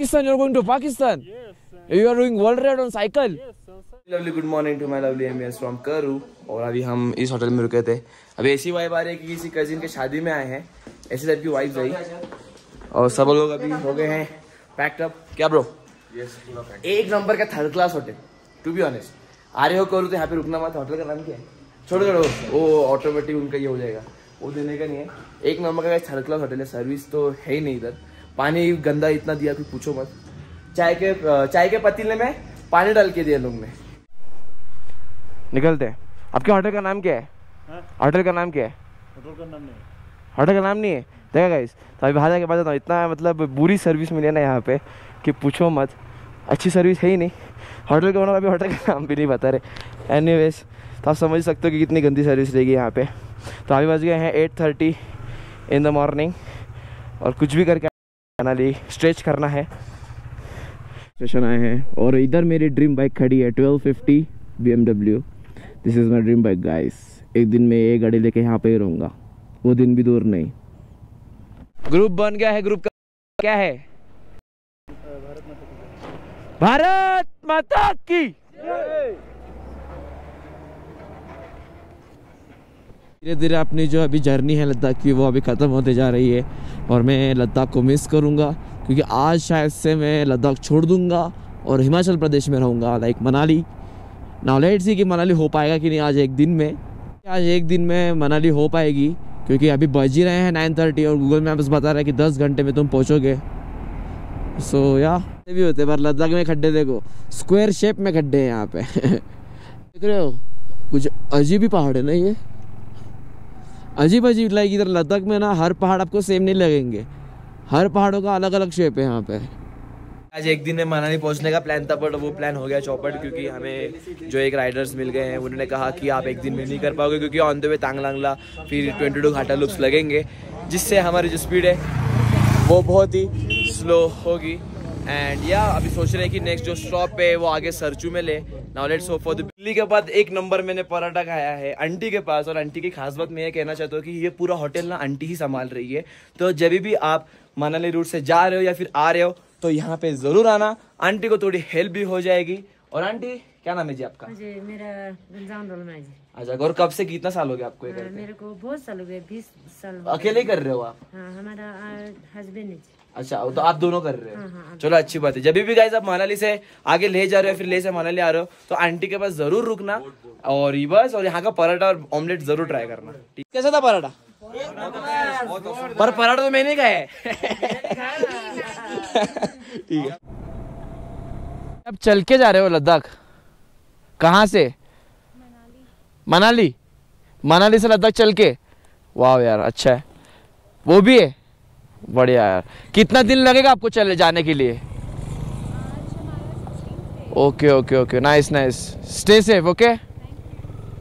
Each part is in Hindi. Pakistan, you're going to Pakistan? Yes. You are doing world ride on cycle? Yes, sir. Lovely good morning to my lovely MS from Karu. और अभी हम इस होटल में रुके थे। अभी ऐसी वाइब आ रही है कि किसी कजिन के शादी में आए हैं, ऐसी टाइप की वाइब आई। और सब लोग अभी हो गए हैं पैक्ड अप। क्या ब्रो? यस, एक नंबर का third class hotel, to be honest. आ रहे हो करू तो यहाँ पे रुकना मत। होटल का नाम क्या है? छोड़ करो, वो ऑटोमेटिक उनका ये हो जाएगा, वो देने का नहीं है। एक नंबर का थर्ड क्लास होटल है, सर्विस तो है ही नहीं। इधर पानी गंदा इतना दिया कि पूछो मत। चाय के पतीले में पानी डाल के दिया लोग ने। निकलते हैं। आपके होटल का नाम क्या है? होटल का नाम क्या है? होटल का नाम नहीं है। होटल का नाम नहीं है? देखा गाइस, तो अभी बाहर जाके बात करता हूँ। इतना मतलब बुरी सर्विस मिली है ना यहाँ पे कि पूछो मत, अच्छी सर्विस है ही नहीं। होटल के ओनर अभी होटल का नाम भी नहीं बता रहे। एनीवेज, तो आप समझ सकते हो कि कितनी गंदी सर्विस रहेगी यहाँ पे। तो अभी बज गए हैं 8:30 इन द मॉर्निंग और कुछ भी करके आना ली, स्ट्रेच करना है। स्टेशन आए हैं और इधर मेरी ड्रीम बाइक खड़ी है 1250 BMW। This is my dream bike guys. एक दिन मैं ये गाड़ी लेके यहाँ पे ही रहूँगा, वो दिन भी दूर नहीं। ग्रुप बन गया है। ग्रुप का क्या है? भारत माता की। धीरे धीरे अपनी जो अभी जर्नी है लद्दाख की वो अभी ख़त्म होते जा रही है और मैं लद्दाख को मिस करूँगा क्योंकि आज शायद से मैं लद्दाख छोड़ दूंगा और हिमाचल प्रदेश में रहूँगा, like Manali. Now let's see कि मनाली हो पाएगा कि नहीं आज एक दिन में मनाली हो पाएगी क्योंकि अभी बज ही रहे हैं 9:30 और गूगल मैप्स बता रहा है कि 10 घंटे में तुम पहुँचोगे। सो या भी होते पर लद्दाख में खड्डे देखो, स्क्वायर शेप में खड्डे हैं यहाँ पे। देख रहे हो, कुछ अजीब ही पहाड़ है ना ये, अजीब अजीब। लाइक इधर लद्दाख में ना हर पहाड़ आपको सेम नहीं लगेंगे, हर पहाड़ों का अलग अलग शेप है यहाँ पे। आज एक दिन में मनाली पहुँचने का प्लान था बट वो प्लान हो गया चौपट क्योंकि हमें जो एक राइडर्स मिल गए हैं उन्होंने कहा कि आप एक दिन में नहीं कर पाओगे क्योंकि ऑन द वे तांगलांग ला फिर 22 घाटा लूप्स लगेंगे जिससे हमारी जो स्पीड है वो बहुत ही स्लो होगी। एंड या अभी सोच रहे हैं कि नेक्स्ट जो स्टॉप है वो आगे सरचू में ले। Now let's hope for the. Delhi के बाद एक नंबर मैंने पराठा खाया है आंटी के पास और आंटी की खास बात मैं ये कहना चाहता हूँ कि ये पूरा होटल ना आंटी ही संभाल रही है। तो जब भी आप मनाली रूट से जा रहे हो या फिर आ रहे हो तो यहाँ पे जरूर आना, आंटी को थोड़ी हेल्प भी हो जाएगी। और आंटी क्या नाम है जी आपका? जी मेरा गुलजान रोलमा है जी। अच्छा, और कब से कितना साल हो गया आपको ये करते? मेरे को बहुत साल हो गए, 20 साल। अकेले कर रहे हो आप? हाँ, हमारा हस्बैंड है। अच्छा, तो आप दोनों कर रहे हो। हाँ। चलो अच्छी बात है। जब भी गाइस आप मनाली से आगे ले जा रहे हो फिर ले से मनाली आ रहे हो तो आंटी के पास जरूर रुकना और ये बस और यहाँ का पराठा और ऑमलेट जरूर ट्राई करना। कैसा था पराठा? पर पराठा तो मैंने खाया है। ठीक है, अब चल के जा रहे हो लद्दाख? कहाँ से? मनाली। मनाली से लद्दाख चल के? वाह यार, अच्छा है। वो भी है, बढ़िया यार। कितना दिन लगेगा आपको चले जाने के लिए? Okay okay okay, nice nice. Stay safe, okay,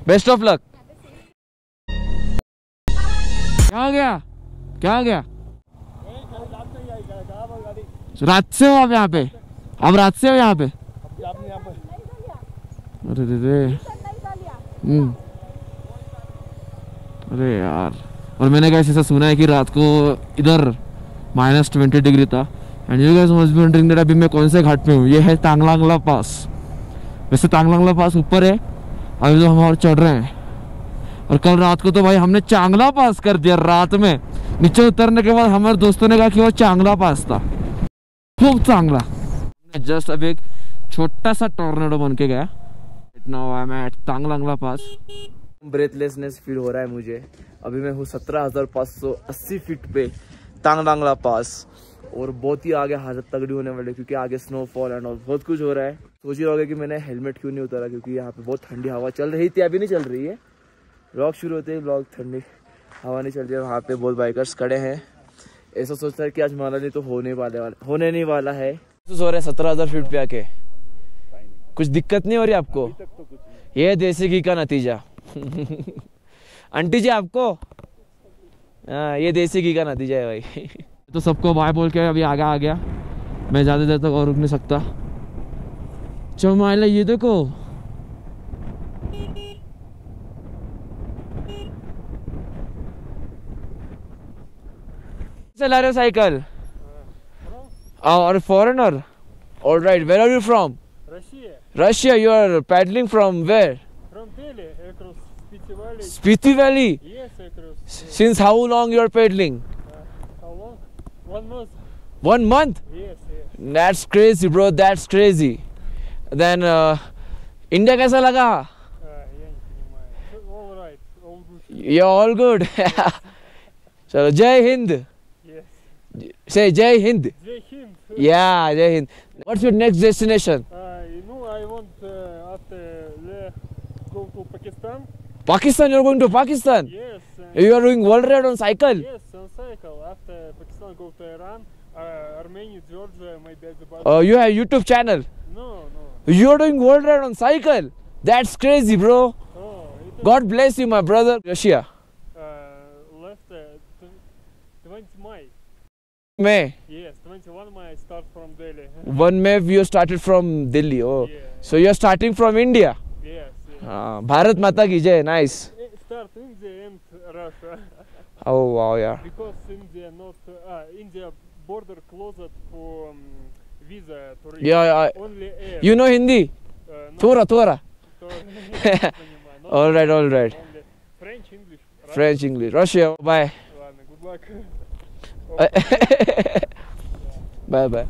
best of luck. क्या गया, क्या गया? रात से हो आप यहाँ पे? हम रात से हो यहाँ पे? अरे रे, अरे यार। और मैंने गाइस ऐसा सुना है कि रात को इधर -20 डिग्री था। And you guys must be wondering that अभी मैं कौन से घाट पे हूँ। ये है तांगलांग ला पास। वैसे तांगलांग ला पास ऊपर है, अभी तो हम और चढ़ रहे हैं। और कल रात को तो भाई हमने चांगला पास कर दिया रात में। नीचे उतरने के बाद हमारे दोस्तों ने कहा कि वो चांगला पास था, खूब चांगला। जस्ट अभी एक छोटा सा टॉर्नेडो बन के गया। इतना हुआ मैं तांगलांग ला पास। ब्रेथलेसनेस फील हो रहा है मुझे। अभी मैं हूँ 17,580 फीट पे तांगलांग ला पास और बहुत ही आगे हालत तगड़ी होने वाली है क्योंकि आगे स्नोफॉल एंड ऑल बहुत कुछ हो रहा है। सोच ही रहोगे कि मैंने हेलमेट क्यों नहीं उतारा क्योंकि यहाँ पे बहुत ठंडी हवा चल रही थी, अभी नहीं चल रही है। ब्लॉग शुरू होते ही ब्लॉग ठंडी हवा नहीं चल रही है। वहाँ पे बहुत बाइकर्स खड़े हैं। ऐसा सोचता है कि आज मनाली तो होने नहीं वाला है। हो रहे 17,000 फीट पे आके कुछ दिक्कत नहीं हो रही आपको? तो ये देसी घी का नतीजा। आंटी जी आपको ये देसी घी का नतीजा है भाई। तो सबको बाय बोल के अभी आगे आ गया। मैं ज़्यादा देर तक और रुक नहीं सकता। चमाइला ये देखो, चला रहे हो cycle? Or foreigner? All right. Where are you from? Russia. Russia. You are paddling from where? From Delhi, across Spiti Valley. Spiti Valley. Yes, across. Since how long you are paddling? How long? 1 month. 1 month? Yes. Yes. That's crazy, bro. That's crazy. Then India, कैसा लगा? All right. All good. You're all good. चलो जय Hind. Say Jai Hind. Jai Hind. Yeah, Jai Hind. What's your next destination? You know, I want after go to Pakistan. Pakistan, you're going to Pakistan? Yes. You are doing world ride on cycle? Yes, on cycle. After Pakistan, go to Iran, Armenia, Georgia, maybe Azerbaijan. Oh, you have YouTube channel? No, no. You're doing world ride on cycle? That's crazy, bro. Oh, God bless you, my brother. Russia. Left 20 May. May. Yes, 21 May I start from Delhi. 1 May you started from Delhi. Oh, yeah. So you are starting from India. Yes. Yes. Bharat Mata ki jai. Nice. Start India and Russia. Oh wow, yeah. Because India not India border closed for visa tourists. Yeah, yeah. Only air. You know Hindi? Thora, thora. All right, all right. French, English. Russia. French, English. Russia. Bye. Good luck. Bye bye.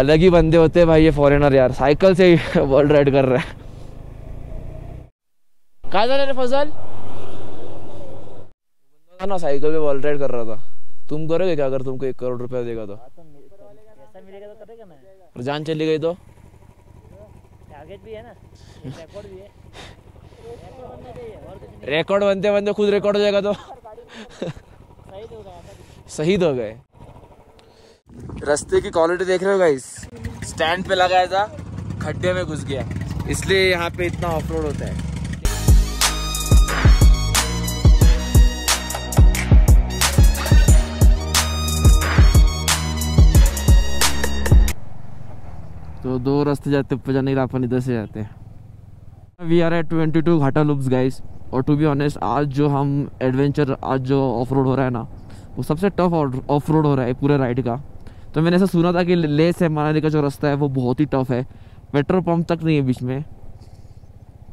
अलग ही बंदे होते हैं भाई ये फॉरेनर यार. साइकिल से ही वर्ल्ड राइड कर रहा है. कहाँ जा रहे थे फजल? बंदा ना साइकिल पे वर्ल्ड राइड कर रहा था. तुम करोगे क्या अगर तुमको 1 करोड़ रुपया देगा तो? और जान चली गई तो? टारगेट भी है ना, रिकॉर्ड भी है. रिकॉर्ड बनते बंदे खुद रिकॉर्ड हो जाएगा तो शहीद हो गए. रास्ते की क्वालिटी देख रहे हो गाइस. स्टैंड पे लगाया था, खड्डे में घुस गया, इसलिए यहाँ पे इतना ऑफ रोड होता है. तो 2 रास्ते जाते ऊपर जाने के लिए अपन इधर से जाते हैं. We are at 22 Gata loops guys. और टू बी ऑनेस्ट आज जो हम एडवेंचर आज जो ऑफ रोड हो रहा है ना वो सबसे टफ ऑफ रोड हो रहा है पूरे राइड का. तो मैंने ऐसा सुना था कि लेह से मनाली का जो रास्ता है वो बहुत ही टफ है. पेट्रोल पंप तक नहीं है बीच में.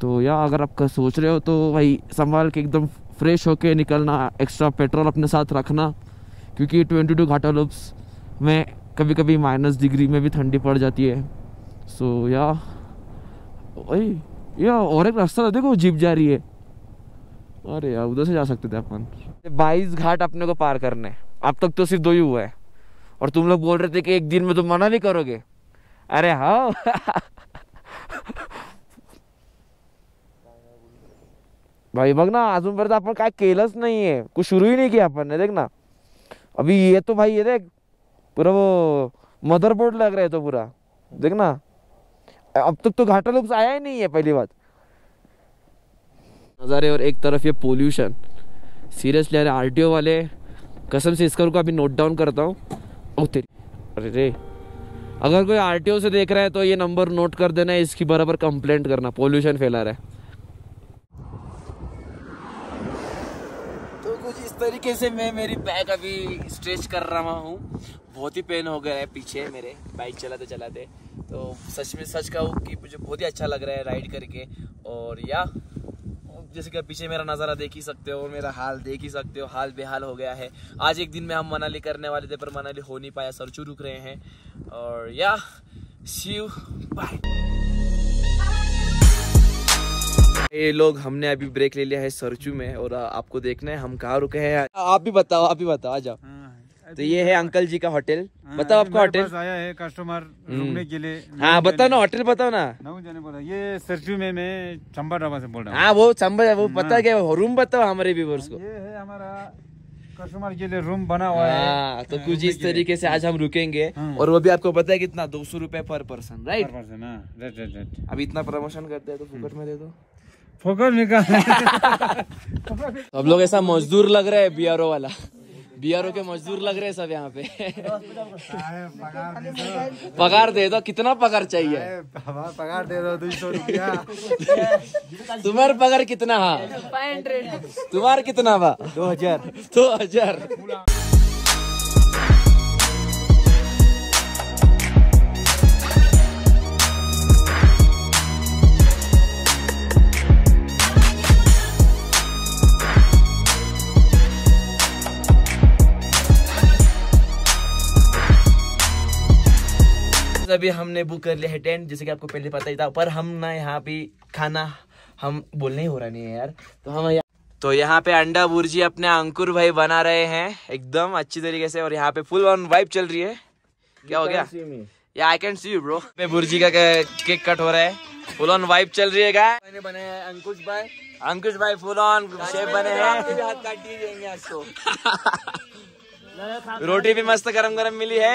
तो या अगर आप सोच रहे हो तो भाई संभाल के एकदम फ्रेश होके निकलना. एक्स्ट्रा पेट्रोल अपने साथ रखना क्योंकि 22 घाटा लूप्स में कभी कभी -डिग्री में भी ठंडी पड़ जाती है. सो या और एक रास्ता देखो, जीप जा रही है. अरे यार उधर से जा सकते थे अपन. 22 घाट अपने को पार करने. अब तक तो सिर्फ 2 ही हुआ है. और तुम लोग बोल रहे थे कि 1 दिन में तुम मना नहीं करोगे. अरे हाँ. भाई बघ ना आजूपर्यंत आपण काय केलंच नाहीये. कुछ सुरू ही नहीं किया अपन ने. देख ना अभी ये तो भाई ये देख पूरा वो मदरबोर्ड लग रहा है. तो पूरा देख ना अब तक तो घाटा लूप्स आया ही नहीं है. पहली बात नज़ारे और एक तरफ ये पोल्यूशन. सीरियसली यार आरटीओ वाले कसम से इसका रुका अभी नोट डाउन करता हूँ. ओ तेरी अरे रे. अगर कोई आरटीओ से देख रहा है तो ये नंबर नोट कर देना. इसकी बराबर कंप्लेंट करना. पोल्यूशन फैला रहा है. तो कुछ इस तरीके से मैं मेरी बैक अभी स्ट्रेच कर रहा हूँ. बहुत ही पेन हो गया है पीछे मेरे बाइक चलाते चलाते. तो सच में सच कहूँ कि मुझे बहुत ही अच्छा लग रहा है राइड करके. और या जैसे कि पीछे मेरा नज़ारा देख ही सकते हो और मेरा हाल देख ही सकते हो. हाल बेहाल हो गया है. आज 1 दिन में हम मनाली करने वाले थे पर मनाली हो नहीं पाया. सरचू रुक रहे हैं. और या शिव बाय. ये लोग हमने अभी ब्रेक ले लिया है सरचू में. और आपको देखना है हम कहाँ रुके हैं. आप भी बताओ, आप भी बताओ. आ जाओ. तो ये है अंकल जी का होटल. बताओ आपका होटल आया है कस्टमर रुकने के लिए. हाँ बताओ ना होटल बताओ ना. जाने बोला ये सरचू में मैं चंबा ढाबा से बोल रहा हूँ. हाँ वो चंबा वो पता क्या रूम बताओ हमारे व्यूअर्स को. ये है हमारा कस्टमर के लिए रूम बना हुआ है. तो कुछ इस तरीके से आज हम रुकेंगे. और वो भी आपको पता है कितना 200 रुपए पर पर्सन. राइट. अब इतना प्रमोशन करते है तो फुकट में दे दो. फुकट निकाल. सब लोग ऐसा मजदूर लग रहा है. बीआरओ वाला बीआरओ के मजदूर लग रहे हैं सब यहाँ पे. पगार दे दो. कितना पगार चाहिए? पगार दे दो 200 रुपया. तुम्हारा पगार कितना? हाँ 500. तुम्हारा कितना बा? 2000. 2000. अभी हमने बुक कर लिया है टेंट, जैसे कि आपको पहले पता ही था, पर हम ना यहाँ पे खाना हम बोलने ही हो रहा नहीं है यार। तो हम तो यहाँ पे अंडा भुर्जी अपने अंकुर भाई बना रहे हैं एकदम अच्छी तरीके से, और यहाँ पे फुल ऑन वाइब चल रही है। क्या हो गया? या I can see you bro. Bhurji का केक कट हो रहा है, फुल ऑन वाइब चल रही है। क्या मैंने बनाया है अंकुश भाई फुल ऑन शेफ बने हैं। रोटी भी मस्त गरम गरम मिली है।